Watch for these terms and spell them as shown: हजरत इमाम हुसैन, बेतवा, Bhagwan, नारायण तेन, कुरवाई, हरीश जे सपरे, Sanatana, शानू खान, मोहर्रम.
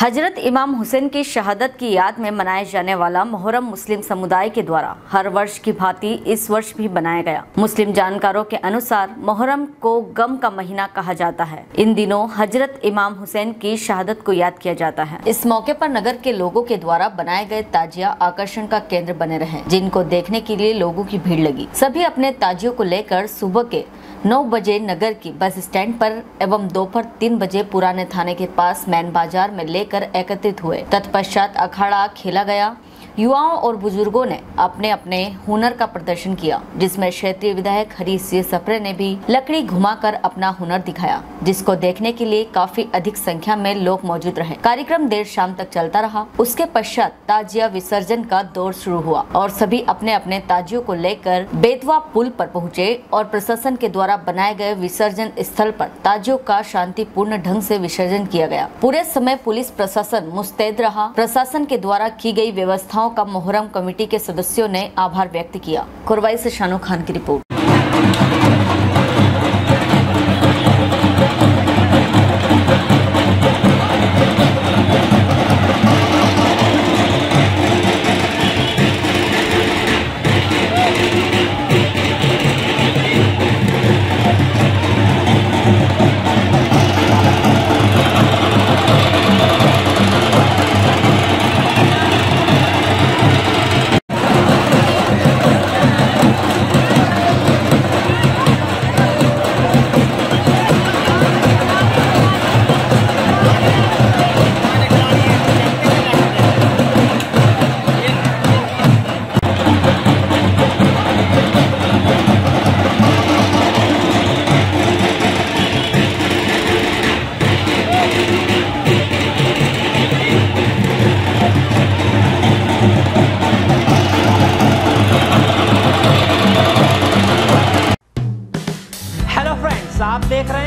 हजरत इमाम हुसैन की शहादत की याद में मनाया जाने वाला मोहर्रम मुस्लिम समुदाय के द्वारा हर वर्ष की भांति इस वर्ष भी मनाया गया। मुस्लिम जानकारों के अनुसार मोहर्रम को गम का महीना कहा जाता है। इन दिनों हजरत इमाम हुसैन की शहादत को याद किया जाता है। इस मौके पर नगर के लोगों के द्वारा बनाए गए ताजिया आकर्षण का केंद्र बने रहे, जिनको देखने के लिए लोगों की भीड़ लगी। सभी अपने ताजियों को लेकर सुबह के 9 बजे नगर की बस स्टैंड पर एवं दोपहर 3 बजे पुराने थाने के पास मैन बाजार में लेकर एकत्रित हुए। तत्पश्चात अखाड़ा खेला गया। युवाओं और बुजुर्गों ने अपने अपने हुनर का प्रदर्शन किया, जिसमें क्षेत्रीय विधायक हरीश जे सपरे ने भी लकड़ी घुमाकर अपना हुनर दिखाया, जिसको देखने के लिए काफी अधिक संख्या में लोग मौजूद रहे। कार्यक्रम देर शाम तक चलता रहा। उसके पश्चात ताजिया विसर्जन का दौर शुरू हुआ और सभी अपने अपने ताजियों को लेकर बेतवा पुल पर पहुँचे और प्रशासन के द्वारा बनाए गए विसर्जन स्थल पर ताजियों का शांतिपूर्ण ढंग से विसर्जन किया गया। पूरे समय पुलिस प्रशासन मुस्तैद रहा। प्रशासन के द्वारा की गई व्यवस्थाओं का मोहर्रम कमेटी के सदस्यों ने आभार व्यक्त किया। कुरवाई से शानू खान की रिपोर्ट। आप देख रहे